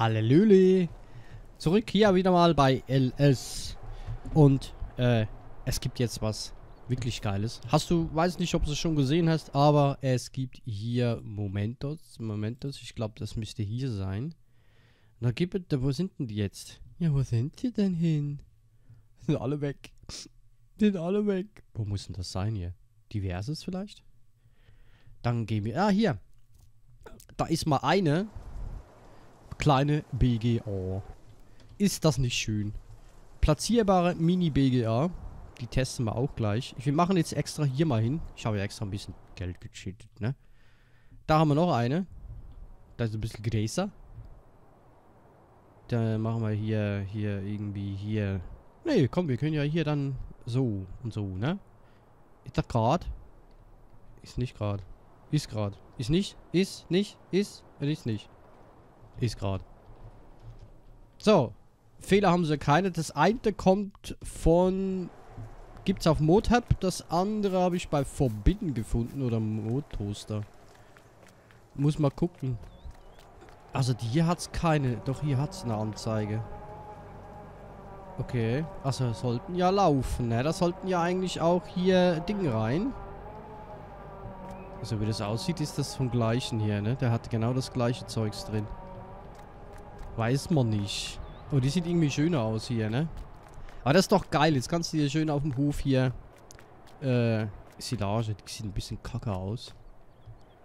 Hallelüli. Zurück hier wieder mal bei LS. Und es gibt jetzt was wirklich Geiles. Weiß nicht, ob du es schon gesehen hast, aber es gibt hier Momentos. Momentos, ich glaube, das müsste hier sein. Na, wo sind denn die jetzt? Ja, wo sind die denn hin? Sind alle weg. Sind alle weg. Wo muss denn das sein hier? Diverses vielleicht? Dann gehen wir... Ah, hier. Da ist mal eine kleine BGA. Ist das nicht schön? Platzierbare Mini-BGA. Die testen wir auch gleich. Wir machen jetzt extra hier mal hin. Ich habe ja extra ein bisschen Geld gecheatet, ne? Da haben wir noch eine. Da ist ein bisschen größer. Dann machen wir hier irgendwie hier. Nee, komm, wir können ja hier dann so und so, ne? Ist das gerade? Ist nicht gerade. Ist gerade. Ist nicht. Ist nicht. Ist. Ist nicht. Ist gerade. So. Fehler haben sie keine. Das eine kommt von... Gibt's auf Motab. Das andere habe ich bei Forbidden gefunden. Oder Mod-Toaster. Muss mal gucken. Also hier hat's keine. Doch hier hat's eine Anzeige. Okay. Also sollten ja laufen, ne? Da sollten ja eigentlich auch hier Dinge rein. Also wie das aussieht, ist das vom gleichen hier, ne? Der hat genau das gleiche Zeugs drin. Weiß man nicht. Oh, die sieht irgendwie schöner aus hier, ne? Aber das ist doch geil. Jetzt kannst du dir schön auf dem Hof hier... Silage. Die sieht ein bisschen kacke aus.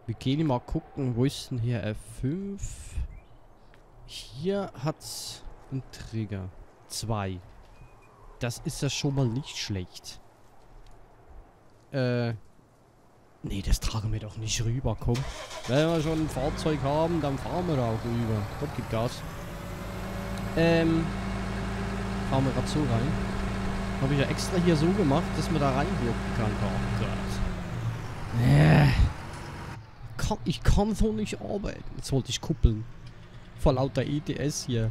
Wir gehen mal gucken. Wo ist denn hier F5? Hier hat's einen Trigger. 2. Das ist ja schon mal nicht schlecht. Nee, das tragen wir doch nicht rüber, komm. Wenn wir schon ein Fahrzeug haben, dann fahren wir da auch rüber. Komm, gib Gas. Fahren wir gerade so rein. Habe ich ja extra hier so gemacht, dass man da reinwirken kann. Ich kann so nicht arbeiten. Jetzt wollte ich kuppeln. Vor lauter ETS hier.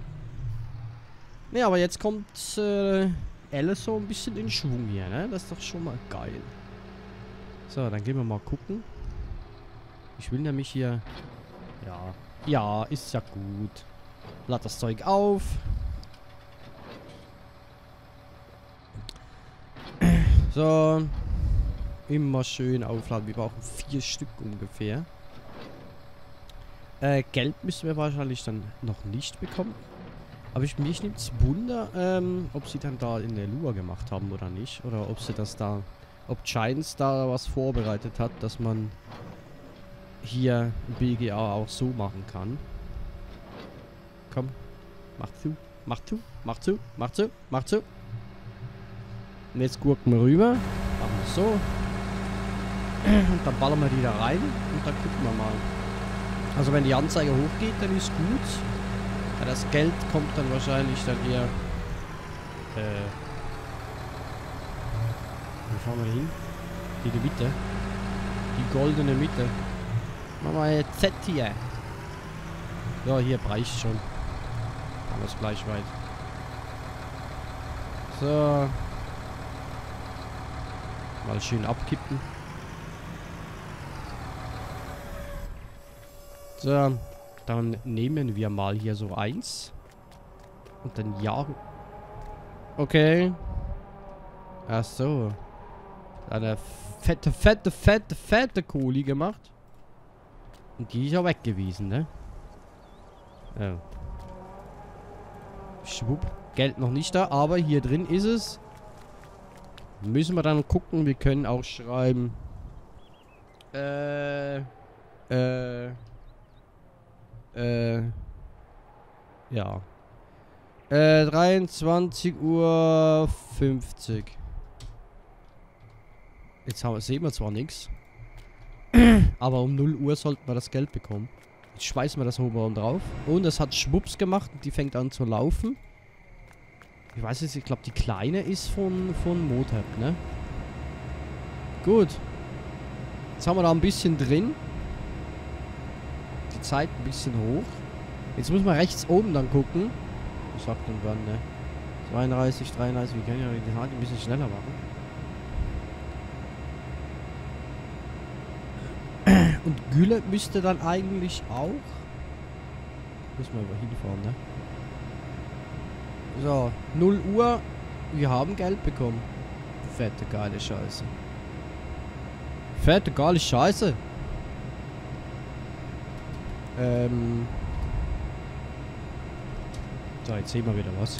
Ne, aber jetzt kommt LS so ein bisschen in Schwung hier, ne? Das ist doch schon mal geil. So, dann gehen wir mal gucken. Ich will nämlich hier... Ja. Ja, ist ja gut. Lad das Zeug auf. So. Immer schön aufladen. Wir brauchen 4 Stück ungefähr. Geld müssen wir wahrscheinlich dann noch nicht bekommen. Aber mich nimmt es Wunder, ob sie dann da in der Lua gemacht haben oder nicht. Oder ob sie das da... Ob Giants da was vorbereitet hat, dass man hier BGA auch so machen kann. Komm, mach zu, mach zu, mach zu, mach zu, mach zu. Und jetzt gurken wir rüber. Machen wir so. Und dann ballern wir die da rein und dann gucken wir mal. Also wenn die Anzeige hochgeht, dann ist gut. Aber das Geld kommt dann wahrscheinlich dann eher... Wo fahren wir hin? Die Mitte. Die goldene Mitte. Machen wir jetzt Z hier. Ja, hier reicht schon. Machen wir es gleich weit. So. Mal schön abkippen. So. Dann nehmen wir mal hier so 1. Und dann jagen. Okay. Ach so. Eine fette Kohli gemacht. Und die ist ja weg gewesen, ne? Oh. Schwupp. Geld noch nicht da, aber hier drin ist es. Müssen wir dann gucken. Wir können auch schreiben. Ja. 23:50 Uhr. Jetzt sehen wir zwar nichts, aber um 0 Uhr sollten wir das Geld bekommen. Jetzt schmeißen wir das oben drauf. Und es hat Schwupps gemacht und die fängt an zu laufen. Ich weiß jetzt, ich glaube die kleine ist von Motab, ne? Gut. Jetzt haben wir da ein bisschen drin. Die Zeit ein bisschen hoch. Jetzt muss man rechts oben dann gucken. Was sagt denn wann, ne? 32, 33, wir können ja den Haken ein bisschen schneller machen. Und Gülle müsste dann eigentlich auch... Müssen wir aber hinfahren, ne? So, 0 Uhr. Wir haben Geld bekommen. Fette geile Scheiße. Fette geile Scheiße. So, jetzt sehen wir wieder was.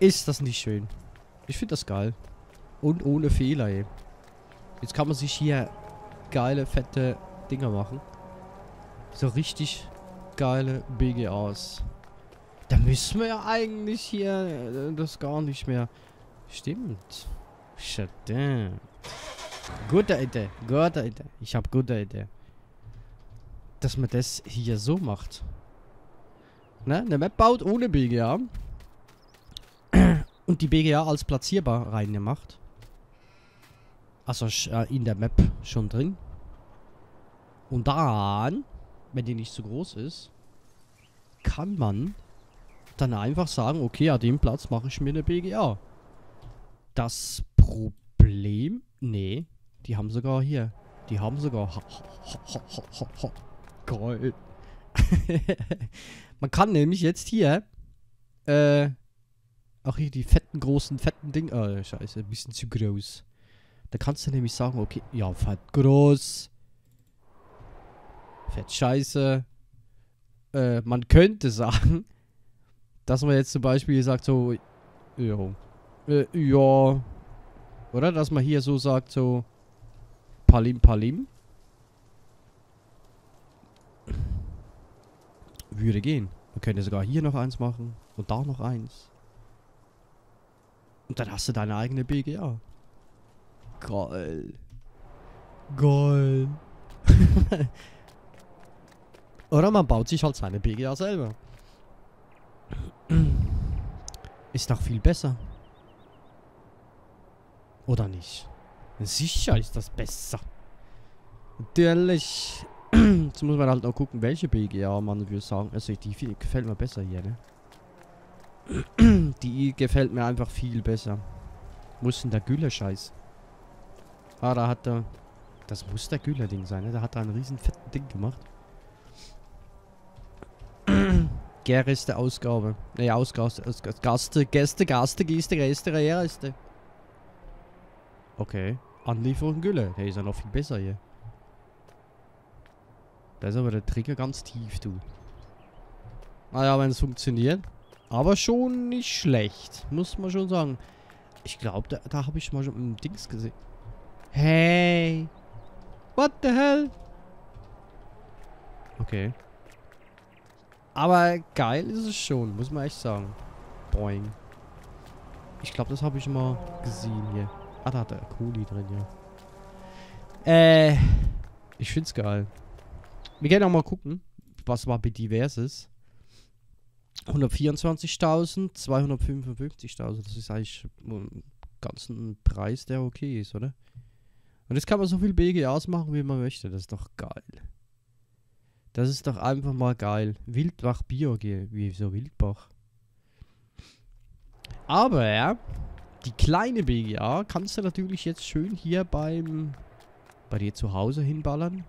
Ist das nicht schön? Ich finde das geil. Und ohne Fehler, ey. Jetzt kann man sich hier geile, fette Dinger machen. So richtig geile BGAs. Da müssen wir ja eigentlich hier das gar nicht mehr. Stimmt. Shit. Gute Idee. Gute Idee. Ich habe gute Idee. Dass man das hier so macht. Ne? Eine Map baut ohne BGA. Und die BGA als platzierbar reingemacht. Also in der Map schon drin. Und dann, wenn die nicht zu groß ist, kann man dann einfach sagen, okay, an dem Platz mache ich mir eine BGA. Das Problem, nee, die haben sogar hier, die haben sogar, geil. Man kann nämlich jetzt hier, auch hier die fetten, großen, fetten Ding, scheiße, ein bisschen zu groß. Da kannst du nämlich sagen, okay, ja, fett groß, fett scheiße. Man könnte sagen, dass man jetzt zum Beispiel sagt so, jo, ja, oder dass man hier so sagt so, palim, palim. Würde gehen. Man könnte sogar hier noch eins machen und da noch eins. Und dann hast du deine eigene BGA. Geil. Geil. Oder man baut sich halt seine BGA selber. Ist doch viel besser. Oder nicht? Sicher ist das besser. Natürlich. Jetzt muss man halt auch gucken, welche BGA man würde sagen. Also die gefällt mir besser hier, ne? Die gefällt mir einfach viel besser. Muss denn der Gülle-Scheiß? Ah, da hat er... Das muss der Gülle-Ding sein, ne? Da hat er einen riesen fetten Ding gemacht. Gereste Ausgabe. Naja, Gereste. Okay. Anlieferung Gülle. Der ist ja noch viel besser hier. Da ist aber der Trigger ganz tief, du. Naja, wenn es funktioniert. Aber schon nicht schlecht. Muss man schon sagen. Ich glaube, da habe ich mal schon ein Dings gesehen. Hey. What the hell? Okay. Aber geil ist es schon, muss man echt sagen. Boing. Ich glaube, das habe ich mal gesehen hier. Ah, da hat er Kohli drin, ja. Ich find's geil. Wir können auch mal gucken, was war bei Diverses. 124.000, 255.000. Das ist eigentlich ein ganzen Preis, der okay ist, oder? Und jetzt kann man so viel BGAs machen, wie man möchte. Das ist doch geil. Das ist doch einfach mal geil. Wildbach Bio, wie so Wildbach. Aber die kleine BGA kannst du natürlich jetzt schön hier bei dir zu Hause hinballern.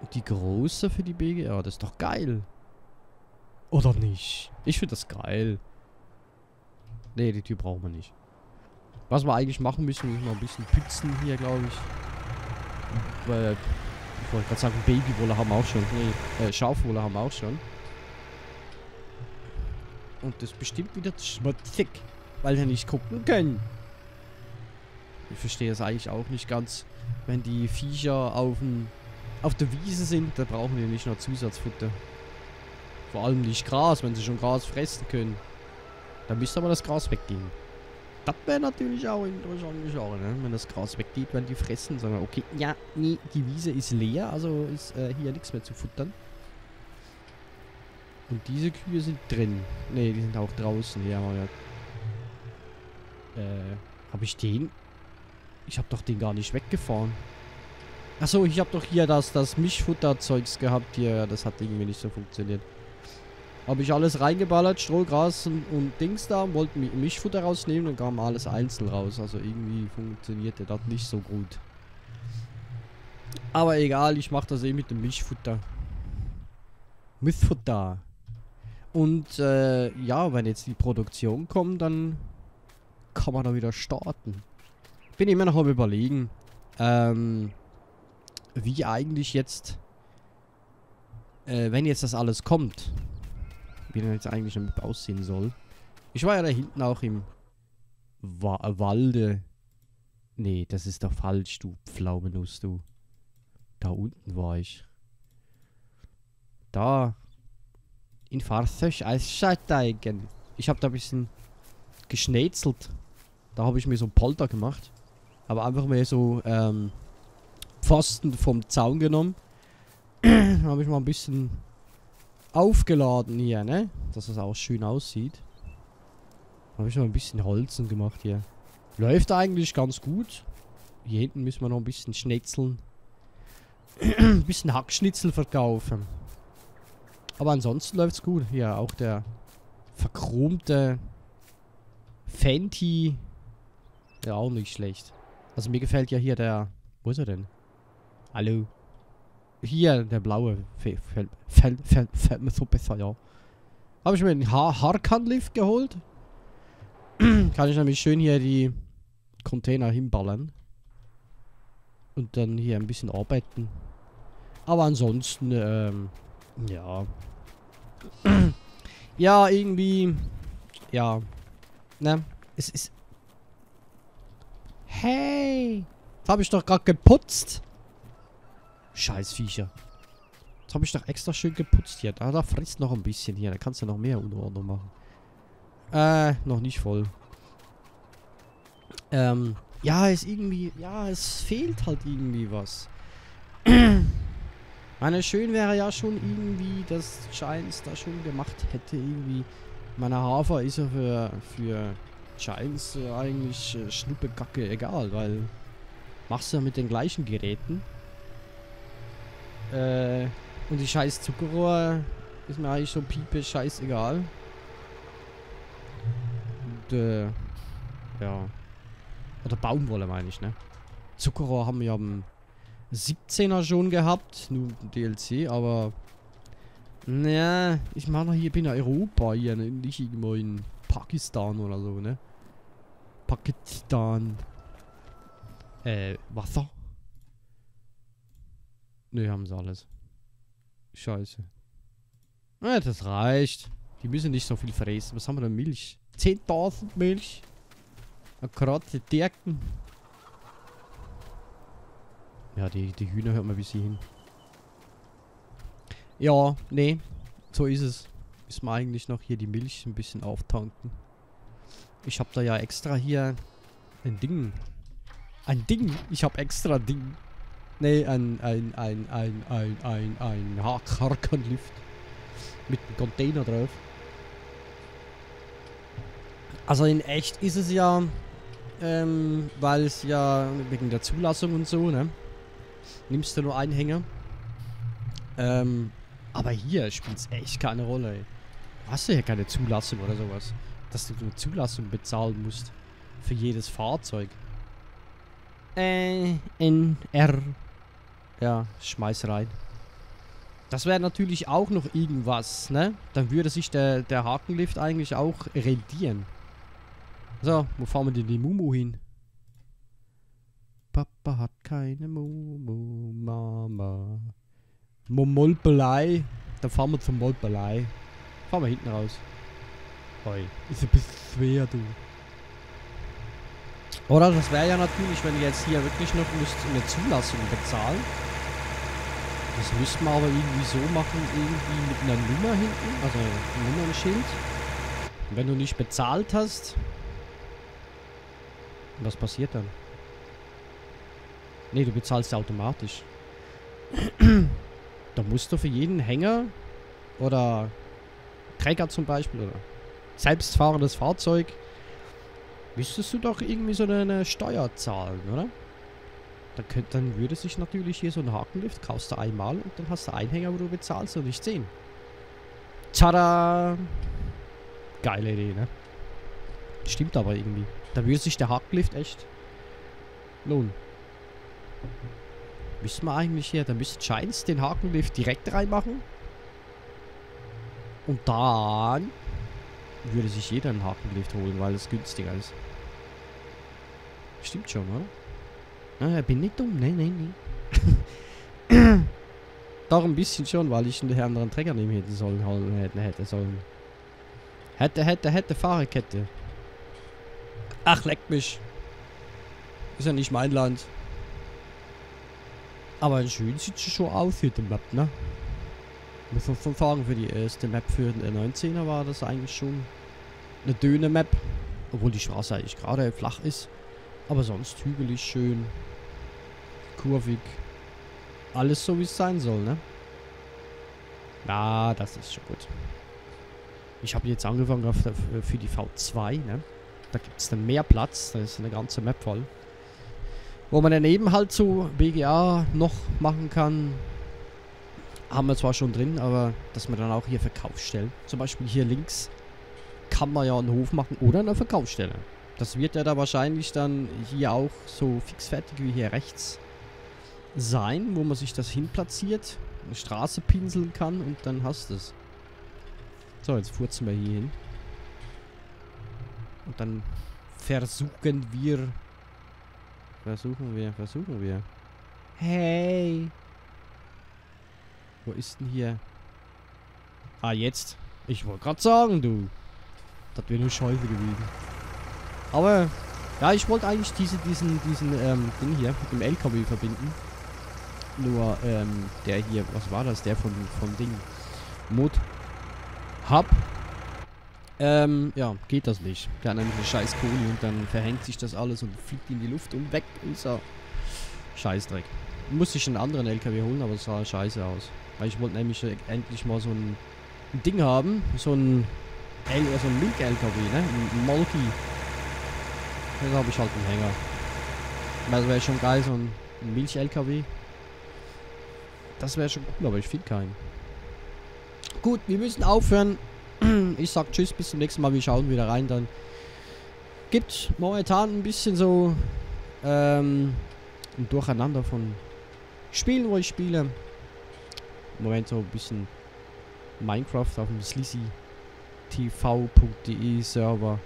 Und die große für die BGA, das ist doch geil. Oder nicht? Ich finde das geil. Ne, die Tür brauchen wir nicht. Was wir eigentlich machen müssen, ist noch ein bisschen pützen hier, glaube ich. Weil... Ich wollte gerade sagen, Babywolle haben wir auch schon. Nee, Schafwolle haben wir auch schon. Und das ist bestimmt wieder schmutzig, weil wir nicht gucken können. Ich verstehe es eigentlich auch nicht ganz. Wenn die Viecher auf der Wiese sind, da brauchen wir nicht noch Zusatzfutter. Vor allem nicht Gras, wenn sie schon Gras fressen können. Dann müsste aber das Gras weggehen. Das wäre natürlich auch interessant, ne? Wenn das Gras weggeht, wenn die fressen, sagen wir, okay, ja, nee, die Wiese ist leer, also ist hier nichts mehr zu futtern. Und diese Kühe sind drin. Ne, die sind auch draußen, ja, aber ja. Habe ich den? Ich habe doch den gar nicht weggefahren. Achso, ich habe doch hier das Mischfutterzeugs gehabt hier, das hat irgendwie nicht so funktioniert. Habe ich alles reingeballert, Stroh, Gras und Dings da, wollten Mischfutter rausnehmen und kam alles einzeln raus. Also irgendwie funktionierte das nicht so gut. Aber egal, ich mache das eh mit dem Mischfutter. Müffota. Und ja, wenn jetzt die Produktion kommt, dann kann man da wieder starten. Bin immer noch am Überlegen, wie eigentlich jetzt, wenn jetzt das alles kommt, wie das jetzt eigentlich damit aussehen soll. Ich war ja da hinten auch im Walde. Nee, das ist doch falsch, du Pflaumennuss, du. Da unten war ich. Da. In Fahrzeug als Scheiteigen. Ich habe da ein bisschen geschnetzelt. Da habe ich mir so ein Polter gemacht. Aber einfach mir so Pfosten vom Zaun genommen. Habe ich mal ein bisschen aufgeladen hier, ne? Dass das auch schön aussieht. Habe ich noch ein bisschen Holzen gemacht hier. Läuft eigentlich ganz gut. Hier hinten müssen wir noch ein bisschen schnetzeln. Ein bisschen Hackschnitzel verkaufen. Aber ansonsten läuft's gut. Ja, auch der verchromte Fendt. Ja, auch nicht schlecht. Also mir gefällt ja hier der... Wo ist er denn? Hallo. Hier, der blaue. Fällt mir so besser, ja. Habe ich mir den Harkan Lift geholt. Kann ich nämlich schön hier die Container hinballern. Und dann hier ein bisschen arbeiten. Aber ansonsten, ja. Ja, irgendwie. Ja. Ne? Es ist. Hey! Jetzt habe ich doch gerade geputzt! Scheiß Viecher. Jetzt habe ich doch extra schön geputzt hier. Ah, da frisst noch ein bisschen hier. Da kannst du noch mehr Unordnung machen. Noch nicht voll. Ja, ist irgendwie. Ja, es fehlt halt irgendwie was. Meine, schön wäre ja schon irgendwie, dass Giants da schon gemacht hätte, irgendwie. Meine Hafer ist ja für Giants eigentlich Schnuppekacke egal, weil machst du ja mit den gleichen Geräten. Und die scheiß Zuckerrohr ist mir eigentlich so piepe scheißegal. Und ja. Oder Baumwolle meine ich, ne? Zuckerrohr haben wir am 17er schon gehabt, nur DLC, aber naja, ich meine hier, bin ja Europa hier, ne? Nicht irgendwo in Pakistan oder so, ne? Pakistan. Wasser? Ne, haben sie alles. Scheiße. Na, das reicht. Die müssen nicht so viel fressen. Was haben wir denn? Milch? 10.000 Milch? Karotte, Dirken. Ja, die Hühner hört man wie sie hin. Ja, nee. So ist es. Müssen wir eigentlich noch hier die Milch ein bisschen auftanken. Ich habe da ja extra hier ein Ding. Ein Ding? Ich habe extra Ding. Nee, ein Harkanlift. Mit einem Container drauf. Also in echt ist es ja, weil es ja wegen der Zulassung und so, ne? Nimmst du nur einen Hänger. Aber hier spielt es echt keine Rolle, ey. Du hast ja hier keine Zulassung oder sowas. Dass du eine Zulassung bezahlen musst. Für jedes Fahrzeug. NR. Ja, schmeiß rein. Das wäre natürlich auch noch irgendwas, ne? Dann würde sich der Hakenlift eigentlich auch rentieren. So, wo fahren wir denn die Mumu hin? Papa hat keine Momo, Mama. Molpelei. Dann fahren wir zum Molpelei. Fahren wir hinten raus. Oi. Ist ein bisschen schwer, du. Oder das wäre ja natürlich, wenn ich jetzt hier wirklich noch eine Zulassung bezahlen. Das müssten wir aber irgendwie so machen, irgendwie mit einer Nummer hinten, also ein Nummernschild. Wenn du nicht bezahlt hast. Was passiert dann? Ne, du bezahlst ja automatisch. Da musst du für jeden Hänger oder Träger zum Beispiel oder selbstfahrendes Fahrzeug müsstest du doch irgendwie so eine Steuer zahlen, oder? Dann würde sich natürlich hier so ein Hakenlift, kaufst du einmal und dann hast du einen Hänger, wo du bezahlst und nicht 10. Tada! Geile Idee, ne? Stimmt aber irgendwie. Da würde sich der Hakenlift echt lohnen. Müssen wir eigentlich hier, da müsste Giants den Hakenlift direkt reinmachen. Und dann würde sich jeder einen Harkenlift holen, weil es günstiger ist. Stimmt schon, oder? Ah, ich bin nicht dumm. Nein, nein, nein. Doch ein bisschen schon, weil ich einen anderen Träger nehmen hätte sollen. Hätte Fahrerkette. Ach, leck mich. Ist ja nicht mein Land. Aber schön sieht es schon aus für die Map, ne? Vom Fahren für die erste Map für den 19er war das eigentlich schon eine dünne Map. Obwohl die Straße eigentlich gerade flach ist. Aber sonst hügelig schön. Kurvig. Alles so wie es sein soll, ne? Na, ja, das ist schon gut. Ich habe jetzt angefangen für die V2, ne? Da gibt es dann mehr Platz. Da ist eine ganze Map voll. Wo man daneben halt so BGA noch machen kann, haben wir zwar schon drin, aber dass man dann auch hier Verkaufsstellen, zum Beispiel hier links, kann man ja einen Hof machen oder eine Verkaufsstelle. Das wird ja da wahrscheinlich dann hier auch so fixfertig wie hier rechts sein, wo man sich das hin platziert, eine Straße pinseln kann und dann hast du es. So, jetzt furzen wir hier hin. Und dann versuchen wir. Hey! Wo ist denn hier? Ah, jetzt. Ich wollte gerade sagen, du. Das wäre nur Scheiße gewesen. Aber, ja, ich wollte eigentlich diesen Ding hier mit dem LKW verbinden. Nur, der hier, was war das? Der von Ding. Mod-Hub. Ja, geht das nicht. Der hat nämlich eine scheiß Kohle und dann verhängt sich das alles und fliegt in die Luft und weg und so. Scheißdreck. Muss ich einen anderen LKW holen, aber es sah scheiße aus. Weil ich wollte nämlich endlich mal so ein Ding haben. So ein Milch-LKW, ne? Ein Molki. Da habe ich halt einen Hänger. Das wäre schon geil, so ein Milch-LKW. Das wäre schon cool, aber ich finde keinen. Gut, wir müssen aufhören. Ich sag tschüss, bis zum nächsten Mal. Wir schauen wieder rein. Dann gibt momentan ein bisschen so ein Durcheinander von Spielen, wo ich spiele. Im Moment so ein bisschen Minecraft auf dem SlisiTV.de Server.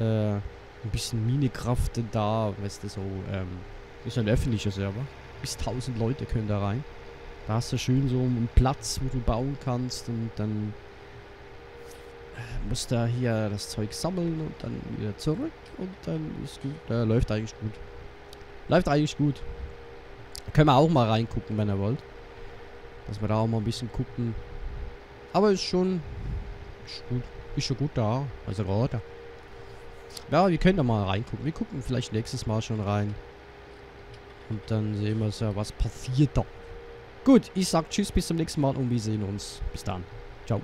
Ein bisschen Minecraft da, weißt du, so. Ist ein öffentlicher Server. Bis 1000 Leute können da rein. Da hast du schön so einen Platz, wo du bauen kannst und dann musst du hier das Zeug sammeln und dann wieder zurück und dann ist gut. Ja, läuft eigentlich gut. Läuft eigentlich gut. Können wir auch mal reingucken, wenn ihr wollt. Dass wir da auch mal ein bisschen gucken. Aber ist schon gut da. Also gerade. Ja, wir können da mal reingucken. Wir gucken vielleicht nächstes Mal schon rein. Und dann sehen wir ja, was passiert da. Gut, ich sag tschüss, bis zum nächsten Mal und wir sehen uns. Bis dann. Ciao.